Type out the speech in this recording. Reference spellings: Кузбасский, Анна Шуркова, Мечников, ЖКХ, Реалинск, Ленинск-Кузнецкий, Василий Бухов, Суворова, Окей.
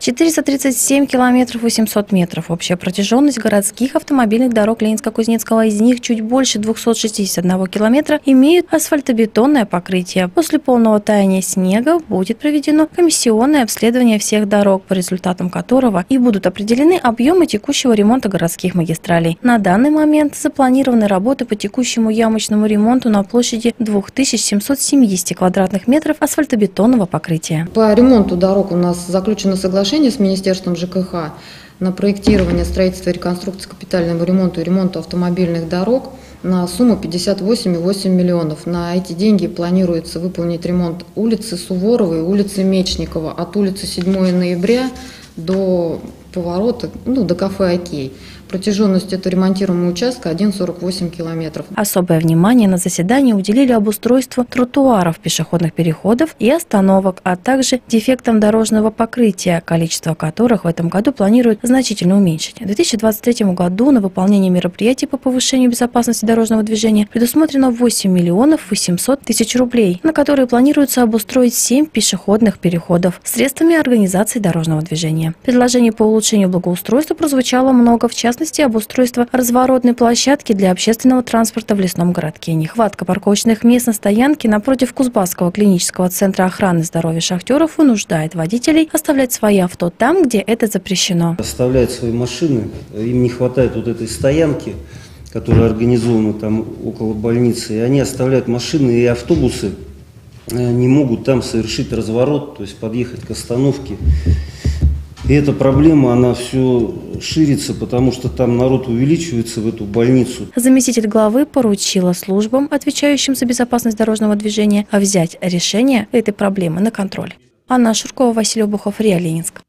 437 километров 800 метров. Общая протяженность городских автомобильных дорог Ленинска-Кузнецкого, из них чуть больше 261 километра имеют асфальтобетонное покрытие. После полного таяния снега будет проведено комиссионное обследование всех дорог, по результатам которого и будут определены объемы текущего ремонта городских магистралей. На данный момент запланированы работы по текущему ямочному ремонту на площади 2770 квадратных метров асфальтобетонного покрытия. По ремонту дорог у нас заключено соглашение с Министерством ЖКХ на проектирование, строительство, реконструкцию, капитального ремонта и ремонта автомобильных дорог на сумму 58,8 миллионов. На эти деньги планируется выполнить ремонт улицы Суворовой и улицы Мечникова от улицы 7 ноября до поворота, до кафе «Окей». Протяженность этого ремонтируемого участка 1,48 километров. Особое внимание на заседании уделили обустройству тротуаров, пешеходных переходов и остановок, а также дефектам дорожного покрытия, количество которых в этом году планируют значительно уменьшить. В 2023 году на выполнение мероприятий по повышению безопасности дорожного движения предусмотрено 8 миллионов 800 тысяч рублей, на которые планируется обустроить 7 пешеходных переходов средствами организации дорожного движения. Предложение по улучшению благоустройства прозвучало много, в частности, обустройство разворотной площадки для общественного транспорта в лесном городке. Нехватка парковочных мест на стоянке напротив Кузбасского клинического центра охраны здоровья шахтеров вынуждает водителей оставлять свои авто там, где это запрещено. Оставляют свои машины, им не хватает вот этой стоянки, которая организована там около больницы, и они оставляют машины, и автобусы не могут там совершить разворот, то есть подъехать к остановке. И эта проблема, она все ширится, потому что там народ увеличивается в эту больницу. Заместитель главы поручила службам, отвечающим за безопасность дорожного движения, взять решение этой проблемы на контроль. Анна Шуркова, Василий Бухов, Реалинск.